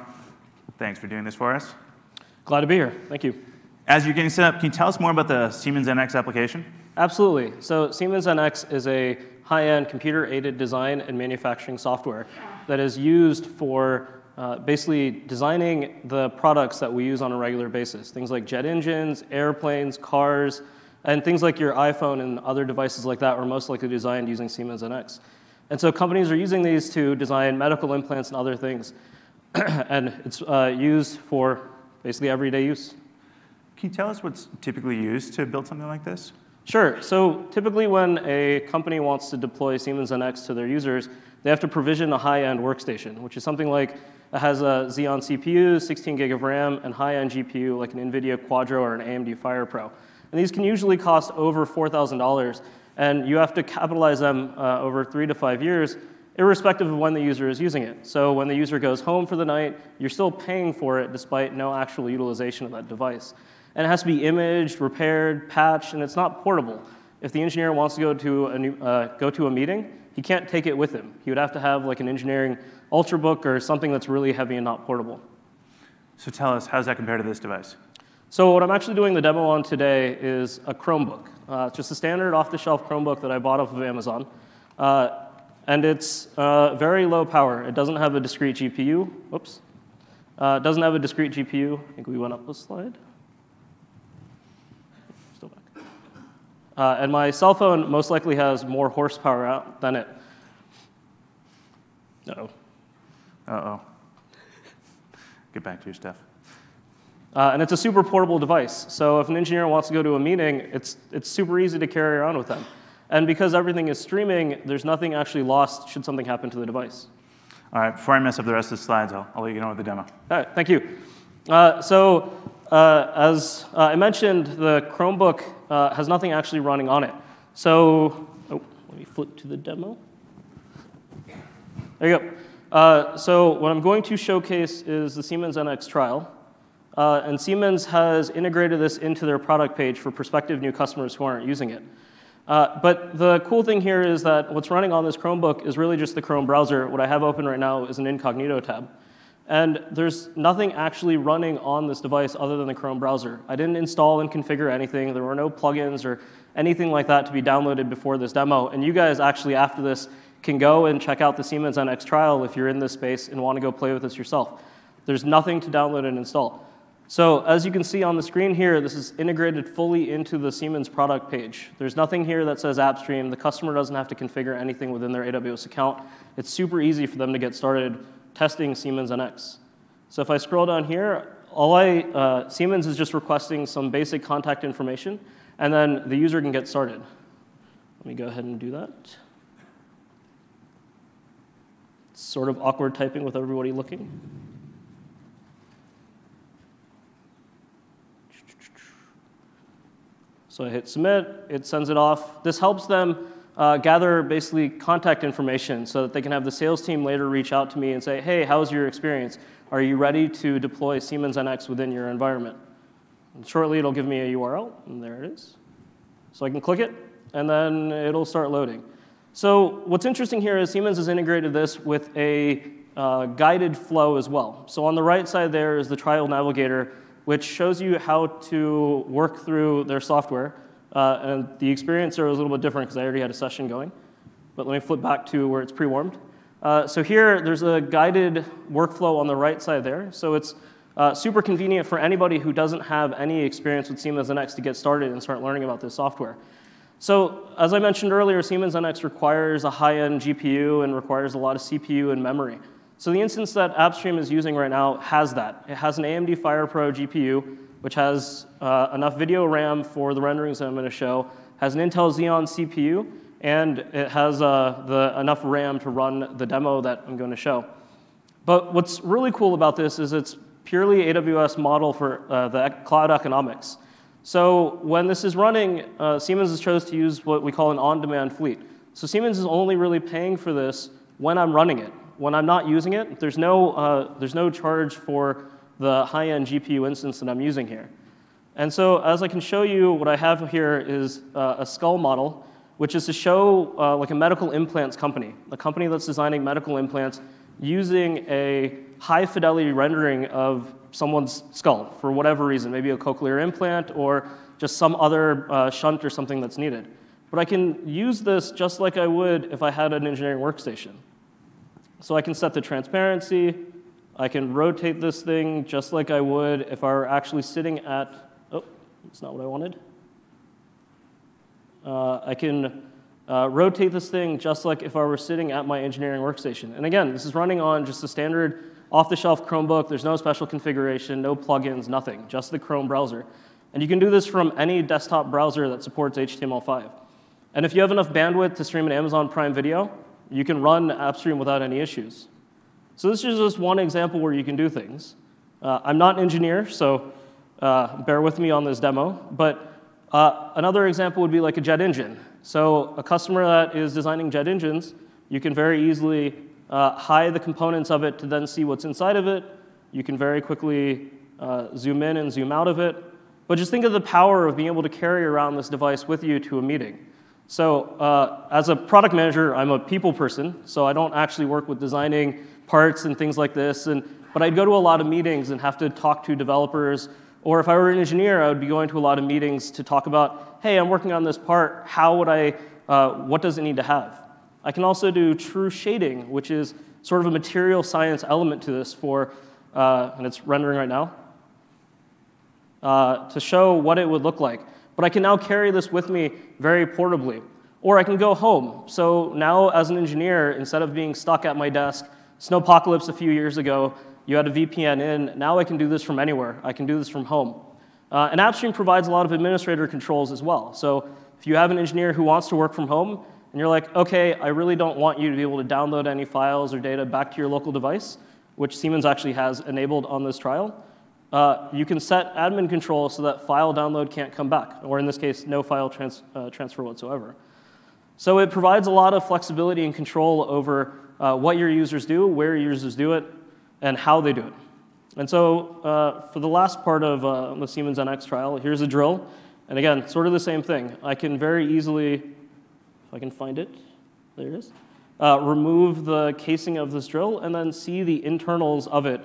thanks for doing this for us. Glad to be here. Thank you. As you're getting set up, can you tell us more about the Siemens N X application? Absolutely. So Siemens N X is a high-end computer-aided design and manufacturing software that is used for Uh, basically designing the products that we use on a regular basis, things like jet engines, airplanes, cars, and things like your iPhone and other devices like that are most likely designed using Siemens N X. And so companies are using these to design medical implants and other things. and it's uh, used for basically everyday use. Can you tell us what's typically used to build something like this? Sure. So typically when a company wants to deploy Siemens N X to their users, they have to provision a high-end workstation, which is something like it has a Xeon C P U, sixteen gig of RAM, and high-end G P U like an NVIDIA Quadro or an A M D Fire Pro. And these can usually cost over four thousand dollars, and you have to capitalize them uh, over three to five years, irrespective of when the user is using it. So when the user goes home for the night, you're still paying for it despite no actual utilization of that device. And it has to be imaged, repaired, patched, and it's not portable. If the engineer wants to go to a, new, uh, go to a meeting, he can't take it with him. He would have to have like an engineering Ultrabook or something that's really heavy and not portable. So tell us, how does that compare to this device? So what I'm actually doing the demo on today is a Chromebook. Uh, it's just a standard off-the-shelf Chromebook that I bought off of Amazon. Uh, and it's uh, very low power. It doesn't have a discrete G P U. Whoops. Uh, it doesn't have a discrete G P U. I think we went up a slide. Uh, and my cell phone most likely has more horsepower out than it. Uh-oh. Uh-oh. Get back to your stuff. Uh, and it's a super portable device. So if an engineer wants to go to a meeting, it's, it's super easy to carry around with them. And because everything is streaming, there's nothing actually lost should something happen to the device. All right, before I mess up the rest of the slides, I'll, I'll let you get on with the demo. All right, thank you. Uh, so uh, as uh, I mentioned, the Chromebook Uh, has nothing actually running on it. So, oh, let me flip to the demo. There you go. Uh, so what I'm going to showcase is the Siemens N X trial. Uh, and Siemens has integrated this into their product page for prospective new customers who aren't using it. Uh, but the cool thing here is that what's running on this Chromebook is really just the Chrome browser. What I have open right now is an incognito tab. And there's nothing actually running on this device other than the Chrome browser. I didn't install and configure anything. There were no plugins or anything like that to be downloaded before this demo. And you guys actually, after this, can go and check out the Siemens N X trial if you're in this space and want to go play with this yourself. There's nothing to download and install. So as you can see on the screen here, this is integrated fully into the Siemens product page. There's nothing here that says AppStream. The customer doesn't have to configure anything within their A W S account. It's super easy for them to get started testing Siemens N X. So if I scroll down here, all I, uh, Siemens is just requesting some basic contact information, and then the user can get started. Let me go ahead and do that. It's sort of awkward typing with everybody looking. So I hit submit, it sends it off. This helps them Uh, gather basically contact information so that they can have the sales team later reach out to me and say, hey, how's your experience? Are you ready to deploy Siemens N X within your environment? And shortly, it'll give me a U R L, and there it is. So I can click it, and then it'll start loading. So what's interesting here is Siemens has integrated this with a uh, guided flow as well. So on the right side there is the trial navigator, which shows you how to work through their software. Uh, and the experience there was a little bit different because I already had a session going. But let me flip back to where it's pre-warmed. Uh, so here, there's a guided workflow on the right side there. So it's uh, super convenient for anybody who doesn't have any experience with Siemens N X to get started and start learning about this software. So as I mentioned earlier, Siemens N X requires a high-end G P U and requires a lot of C P U and memory. So the instance that AppStream is using right now has that. It has an A M D Fire Pro G P U, which has uh, enough video RAM for the renderings that I'm going to show, has an Intel Xeon C P U, and it has uh, the, enough RAM to run the demo that I'm going to show. But what's really cool about this is it's purely A W S model for uh, the cloud economics. So when this is running, uh, Siemens has chose to use what we call an on-demand fleet. So Siemens is only really paying for this when I'm running it. When I'm not using it, there's no, uh, there's no charge for the high-end G P U instance that I'm using here. And so as I can show you, what I have here is uh, a skull model, which is to show uh, like a medical implants company, the company that's designing medical implants using a high-fidelity rendering of someone's skull for whatever reason, maybe a cochlear implant or just some other uh, shunt or something that's needed. But I can use this just like I would if I had an engineering workstation. So I can set the transparency. I can rotate this thing just like I would if I were actually sitting at, oh, that's not what I wanted. Uh, I can uh, rotate this thing just like if I were sitting at my engineering workstation. And again, this is running on just a standard off-the-shelf Chromebook. There's no special configuration, no plugins, nothing, just the Chrome browser. And you can do this from any desktop browser that supports H T M L five. And if you have enough bandwidth to stream an Amazon Prime Video, you can run AppStream without any issues. So this is just one example where you can do things. Uh, I'm not an engineer, so uh, bear with me on this demo. But uh, another example would be like a jet engine. So a customer that is designing jet engines, you can very easily uh, hide the components of it to then see what's inside of it. You can very quickly uh, zoom in and zoom out of it. But just think of the power of being able to carry around this device with you to a meeting. So uh, as a product manager, I'm a people person, so I don't actually work with designing parts and things like this. And, but I'd go to a lot of meetings and have to talk to developers. Or if I were an engineer, I would be going to a lot of meetings to talk about, hey, I'm working on this part. How would I, uh, what does it need to have? I can also do true shading, which is sort of a material science element to this for, uh, and it's rendering right now. Uh, to show what it would look like. But I can now carry this with me very portably. Or I can go home. So now as an engineer, instead of being stuck at my desk, snowpocalypse a few years ago, you had a V P N in. Now I can do this from anywhere. I can do this from home. Uh, and AppStream provides a lot of administrator controls as well. So if you have an engineer who wants to work from home, and you're like, OK, I really don't want you to be able to download any files or data back to your local device, which Siemens actually has enabled on this trial, Uh, you can set admin control so that file download can't come back, or in this case, no file trans uh, transfer whatsoever. So it provides a lot of flexibility and control over uh, what your users do, where your users do it, and how they do it. And so uh, for the last part of uh, the Siemens N X trial, here's a drill. And again, sort of the same thing. I can very easily, if I can find it, there it is, uh, remove the casing of this drill and then see the internals of it.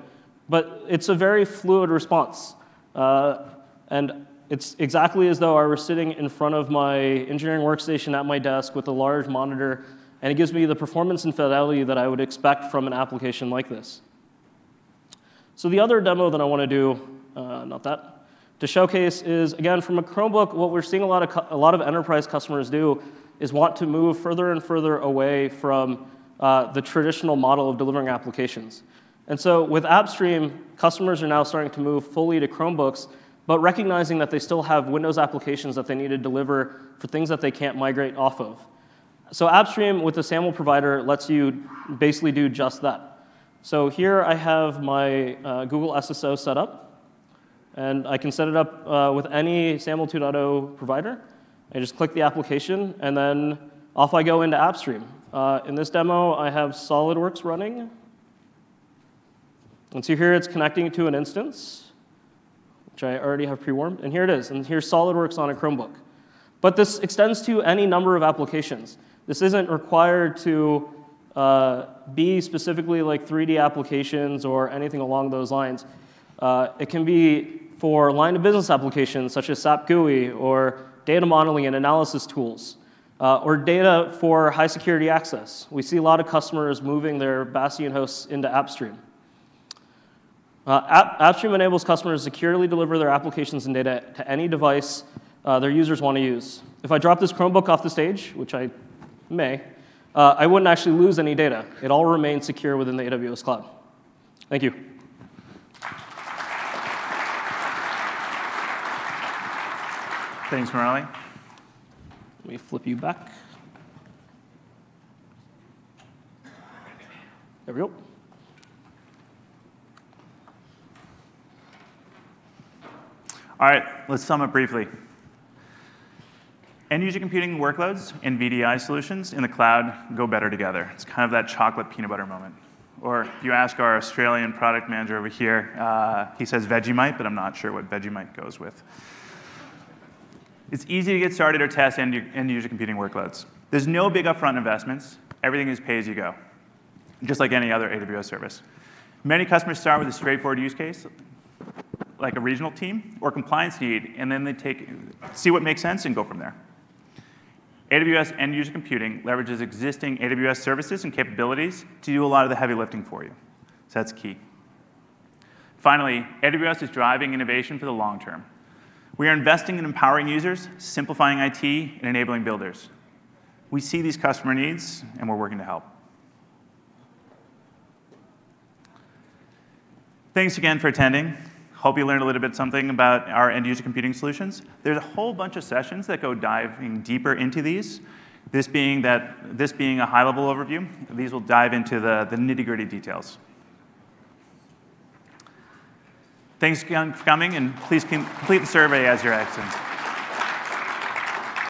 But it's a very fluid response. Uh, and it's exactly as though I were sitting in front of my engineering workstation at my desk with a large monitor. And it gives me the performance and fidelity that I would expect from an application like this. So the other demo that I want to do, uh, not that, to showcase is, again, from a Chromebook, what we're seeing a lot of, a lot of enterprise customers do is want to move further and further away from uh, the traditional model of delivering applications. And so with AppStream, customers are now starting to move fully to Chromebooks, but recognizing that they still have Windows applications that they need to deliver for things that they can't migrate off of. So AppStream with the SAML provider lets you basically do just that. So here I have my uh, Google S S O set up, and I can set it up uh, with any SAML two point oh provider. I just click the application, and then off I go into AppStream. Uh, in this demo, I have SolidWorks running. And so here it's connecting to an instance, which I already have pre-warmed. And here it is. And here's SolidWorks on a Chromebook. But this extends to any number of applications. This isn't required to uh, be specifically like three D applications or anything along those lines. Uh, it can be for line of business applications, such as SAP G U I or data modeling and analysis tools, uh, or data for high security access. We see a lot of customers moving their Bastion hosts into AppStream. Uh, AppStream enables customers to securely deliver their applications and data to any device uh, their users want to use. If I drop this Chromebook off the stage, which I may, uh, I wouldn't actually lose any data. It all remains secure within the A W S cloud. Thank you. Thanks, Murali. Let me flip you back. There we go. All right, let's sum up briefly. End-user computing workloads and V D I solutions in the cloud go better together. It's kind of that chocolate peanut butter moment. Or if you ask our Australian product manager over here, uh, he says Vegemite, but I'm not sure what Vegemite goes with. It's easy to get started or test end-user computing workloads. There's no big upfront investments. Everything is pay-as-you-go, just like any other A W S service. Many customers start with a straightforward use case, like a regional team or compliance need, and then they take, see what makes sense and go from there. A W S end-user computing leverages existing A W S services and capabilities to do a lot of the heavy lifting for you. So that's key. Finally, A W S is driving innovation for the long term. We are investing in empowering users, simplifying I T, and enabling builders. We see these customer needs, and we're working to help. Thanks again for attending. Hope you learned a little bit something about our end-user computing solutions. There's a whole bunch of sessions that go diving deeper into these. This being, that, this being a high-level overview, these will dive into the, the nitty-gritty details. Thanks again for coming, and please complete the survey as you're exiting.